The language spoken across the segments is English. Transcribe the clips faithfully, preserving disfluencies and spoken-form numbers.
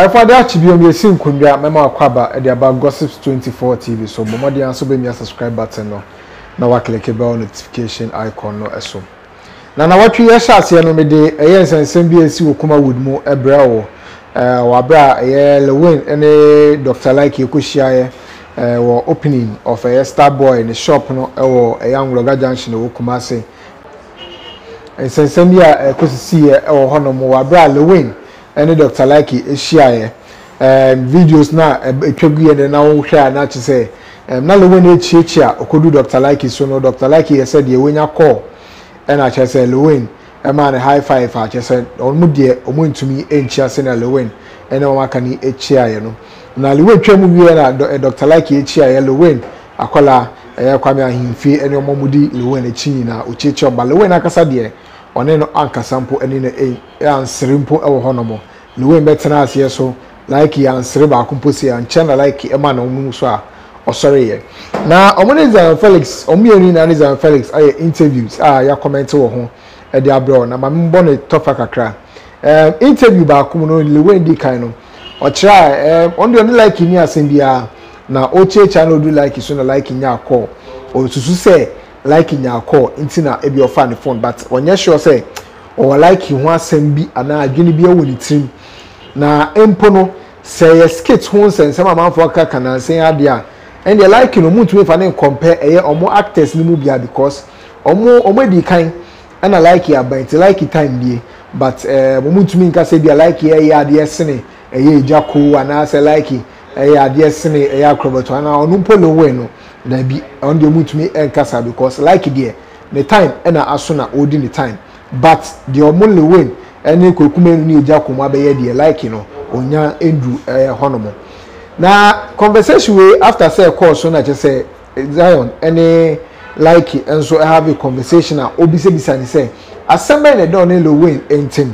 I found that to be on your sink when you are Memo Quaba at the about Gossips twenty-four T V. So, but more so be your subscribe button now. Now, I click a bell notification icon. No, so now, what we are shouting on the day, a yes and same B S C will come out with more a brow or bra, a Lewin, and a doctor like Yokushia or opening of a star boy in a shop or a young Roger Junction or Kumasi. And since some year, could see or honor more bra Lewin. Any doctor like it is share videos now a tribute and then now share not to say and now when it's here or could do doctor like it so no doctor like he said you win your call and I just said Lewin a man a high five I just said on mood dear or moon to me and chasing a Lewin and now I can eat a chair you know now the way to move a doctor like it here Lewin a collar a come here in fee and your mom would be Lewin a china or chicha but Lewin I can say dear on an anchor sample and in a answerinpo our honorable Lewin Betanas, yes, so like he answered by composing and channel like a man on Musa or sorry. Now, on one is Felix, on me and is Felix. I interviews, ah, your comment to home at the abroad. Now, I'm born a tough acra interview by Kuno Lewin Dicano or try on the like in your India. Now, Oche channel do like you sooner like in your call or to say. Like in your call, intina ebi ofa ne phone, but when you sure say or like you want send be and I gini be with the team. Na empono say a skit hones and some amount for car can and say idea. And they like you no mood to if I name compare a or more actors ni mubia because or more or the kind and I like ya but like it time day. But uh mood to me can say be like yeah yeah the sene a ye jaco and I say like yeah the sene a acrobat and I no polo weno. There be on the mood to me and Casa because, like dear, the time and I sooner holding the time, but the only win and you could come in Jacoma be dear, like you know, on your Andrew Honorable. Now, conversation way after say, of course, soon I just say Zion any like it, and so I have a conversation. I'll be say, as somebody don't know win anything,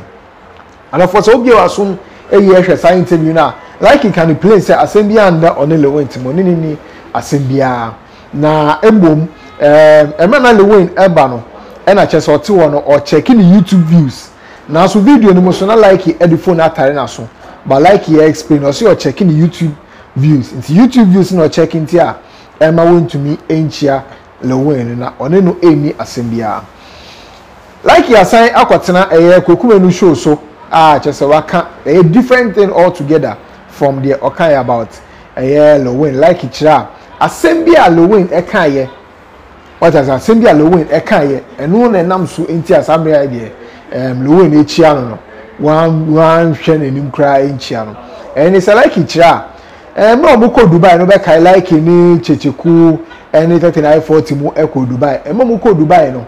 and of course, I'll be assume a year as I interview now, like it can be placed as in the under on the win to money. Asimbia na embom eh emana Lewin eba no e na chese ote wono or check in YouTube views na so video ni mo so na like e the phone atare na so but like e explain or so you check in YouTube views into YouTube views no check in tia e ma won to me enchia Lewin na one no eni asimbia like e assign akotena e kokumenu show so ah chese waka a different thing altogether from the okay about eh Lewin like it Assembly Halloween a kaye. What as assembly Halloween a kaye, and no one nam so into as I'm idea. Um, Lewin a chiano. One one shen and him cry in chiano. And it's a like it ra. And no muko Dubai, no back I like in Chechiku, and it at an I forty more echo Dubai, and Momuko Dubai no.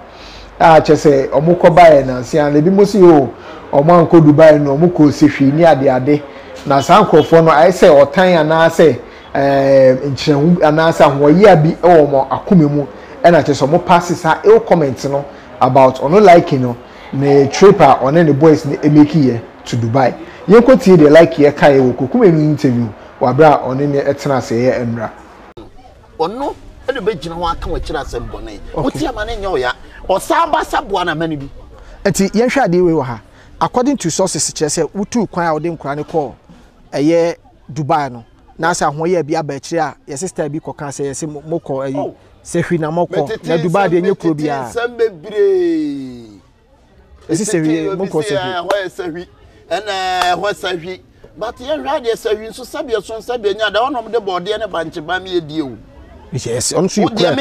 Ah, Chese, or Moko Bayan, and Sian, the Bimusio, or Manko Dubai, no Muko Sifi near the Ade. Now, some confono, I say, or time and I say. In Chen and answer one year be or more Akumimu, and I just some more passes are ill comments about or no liking no ne tripper on any boys in Emiki to Dubai. You could see the like here Kaye will cook an interview or bra on any etna say Emra. Or no, and the Beijing one come with China and Bonnet. What's your man in Yoya or Samba Sabuana Manibi? At the Yasha de Wewaha, according to sources, Chess, who took quite them chronicle a year Dubai no. Nasa hoye bia bechia ye sister bi kokan se ye se moko ayi se hwi na moko na Dubai de nyekro bia sem bebre e si se hwi moko se hwi se hwi ana ho se hwi but ye hwa de se hwi so sabia so sabia nya da wonom de bode ne banche ba me die o yes on so ikura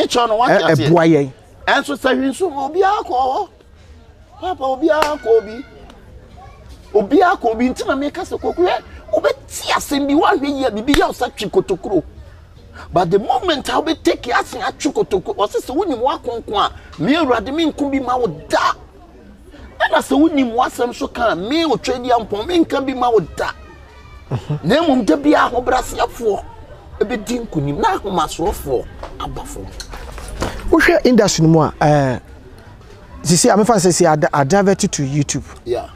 e bua ye en so se hwi so obi akọ papa obi akọ obi obi akọ obi ntina me ka se kokure obeti asembi one year bibia osatwe kotokuro but the moment I will take asen atwe kotokuro osese wonim wakonko a me urade me nko bi ma wo da na se wonim wasem so kan me otwadi ampon me nka bi ma wo da na mum de bia ho brase afo ebedi nkunim na ahomasorofo abafo wo hwe industry mu a eh sisi amefa sisi adavert to YouTube yeah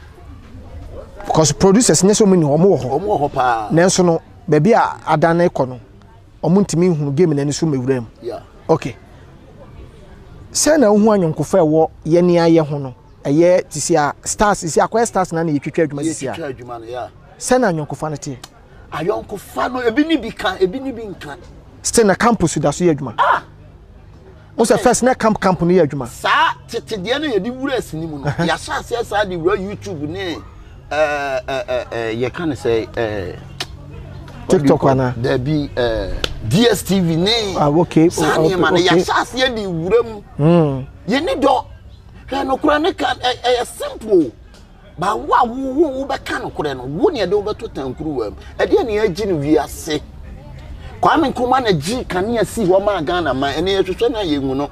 because producers nyeso mini omo ho omo ho pa nenso no ba bia adana eko no omo ntimi hunu game na nso mewuram yeah okay se na hu anyonko fa wo ye ne aye ho no eye tisi a stars isi akwa stars na na yetwetwa adwuma sisi a yetwetwa adwuma no yeah Send an uncle fanity. A uncle fano, a binny becan, a binny bincan. Stay in a campus with us, Yedman. Ah! What's the first net camp company, Yedman? Sir, Titiana, you do rest in the yes, yes, I do YouTube, nay. Uh, uh, uh, you can say, uh, TikTok, Anna. There be, uh, D S T V, nay. Ah, okay. Sanya, man, yes, I see the room. Hm. You need to. No chronic a simple. But what who became Korean? One year over to ten crew. A dear near Jin, we are sick. Kwame Kumana G can near see what my gun and my any educational, you know.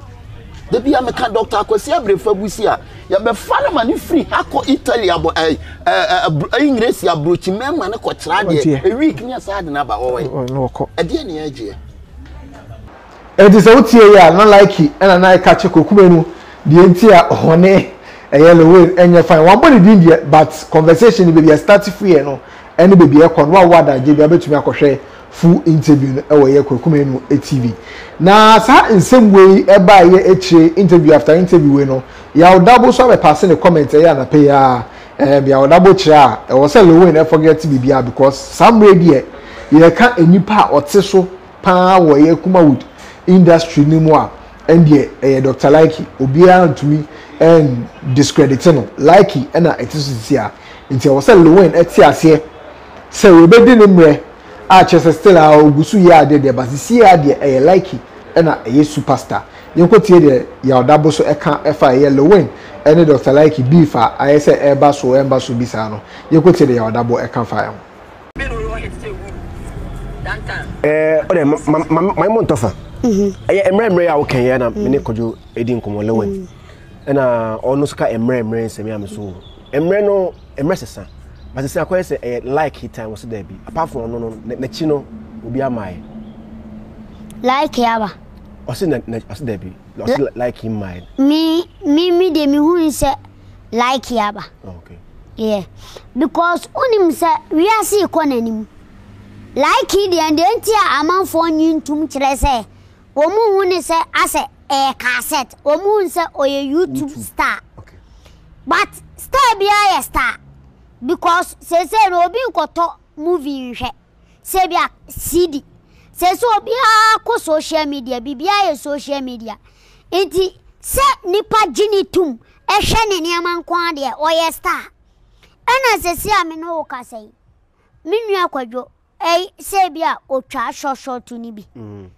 The Biamacan doctor, I could see a brief for Busia. You have a farmer free, Hako Italy, a English, a broaching man, and a quatradia, a week near Sadanaba. A dear near G. It is out here, not like it, and I catch a cucumber. The entire honey, a yellow whale, and you find one body in India, but conversation will be started free, you know, and it will be a con one word that J B able to make a share full interview away a Kumenu a T V. Now, in same way, a by interview after interview, you know, you will double so a person a comment and a payer, and you will double chair, and also low and I forget to be here because some radio you can't a new part or tissue power a Kuma wood industry no more. And yeah, eh, Doctor Likey, Obia to me and discrediting Likey and I exist here. Until I was a low end at Tiasia. So we bed in Imre, Arches still our Gusuya did there, but this year, dear, a Likey and a superstar. You could hear your double so account F I A low end and Doctor Likey Bifa. I said airbus or embassy Bisano. You could hear your double account fire. Eh, my Montofa. I am remembering how can you and Cojo Edin Comolowen and almost cut a memory and Semiamisu. Emreno and Ressa, but the Saquas a like he time was there be apart from no Netchino Ubiamai. Like Yaba was in there be like him mine. Me, me, me, the me who is like Yaba. Okay, yeah, because on him, sir, we are see Conan like he the and the entire amount for you to me, say. Omu say as a cassette, Omu say or a YouTube star. Okay. But star be a star because say say Obi koto movie she say be a C D. Say so be a ko social media, be be a social media. Enti say nipa genitum e hwe ne man kwa de or star. Ana say say me no ka say. Me nua kwadwo eh say be a otwa shosho to ni bi. Mhm.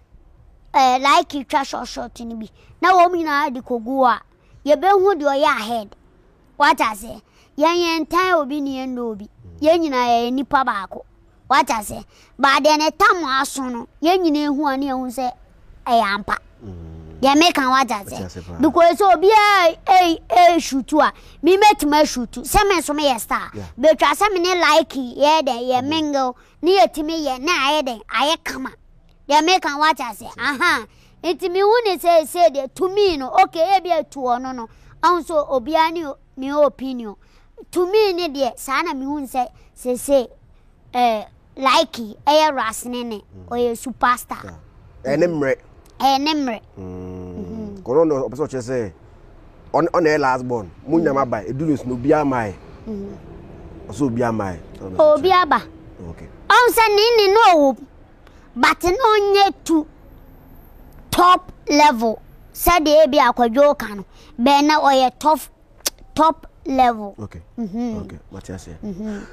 Uh, like you trash or short in me. Now, I mean, I do go out. You better hold your head. What I say, young time will be near Nobi. Young and I Pabako. What I say, but then a time was soon. Young you who I knew say, I am pa. They make a what I say because oh, be a shoot. Me met my shoot. Summons from a star. But I summon a like ye, ye mingle near to me, ye na ye, I come up. They make and watch us. Aha. It's me when say said to me no. Okay, be a two or no no. Also obiano me opinion. To me ne de sana me won say say say eh likey eh rasnene or a superstar. And emre. And emre. Mhm. Corono opeso say on on the last born. Munya mabai edulus no bia mai. Mhm. So bia mai. Obiaba. Okay. Onsa nini no but no yet to top level. Said the Abia Kojokano. Bena or a top top level. Okay. Mm-hmm. Okay. What I say. Mm-hmm.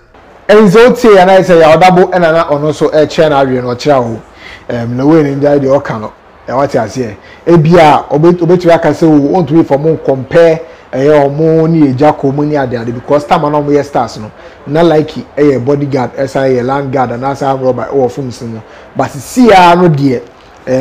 And so say and I say our double and also a channel or chow. Um no way in the idea cano. And what I say. Abia obey obey to I say we want to be for more compare a more near Jaco Munia there because time on we stars no. Not like a bodyguard, as a land guard, and as I robber or function. But see, I know dear,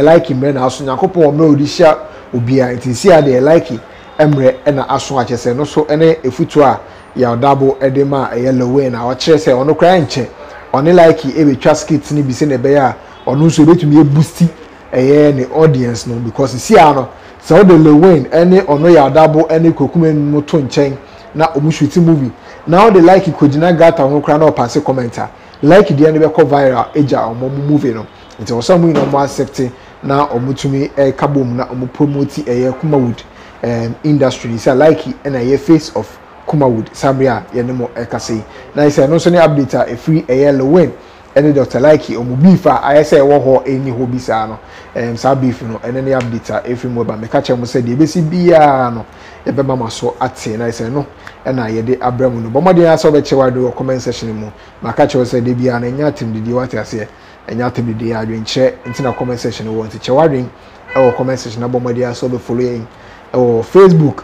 like him, and as soon as a couple of melodies will be a see, I like it. Emre and as much as no so any if it were your double edema, a yellow way, and our chest on no crying chair. Only like every trust kits need be seen a bear or no so to be a boosty a audience no because see, I know so the Lewin any or no your double any cocumen moton chain na omushwiti movie. Now they like it could not get on crano pass a commenter. Like the anime viral eja or mom movie no. It was some win on one sector now or mutumi a kaboom na promote a kumawood um industry. It's a likey and a face of Kuma Wood, Sabia, Yenemo Ekasi. Now I say no sooner update a free a yellow win. Any doctor like you or Mubifa, I say, oh, any hobby sano, and Sabifino, and any update if you move by me catch him said, the B C Biano, a Bama so at say, and I say no, and I did Abramuno. But my dear, so that you are doing a comment session more. My catcher said, the Biano, and Yatim, the Diwata say, and Yatim, the Dia, doing chair, internal comment session, want to chawading, or comment session, about my dear, so the following, or Facebook,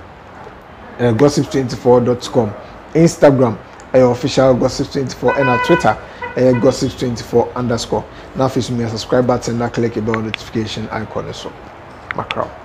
gossip twenty four dot com, Instagram, a official gossip twenty four, and our Twitter. Uh, gossip twenty four underscore. Now, if you subscribe button, now click the bell notification icon. So, macro.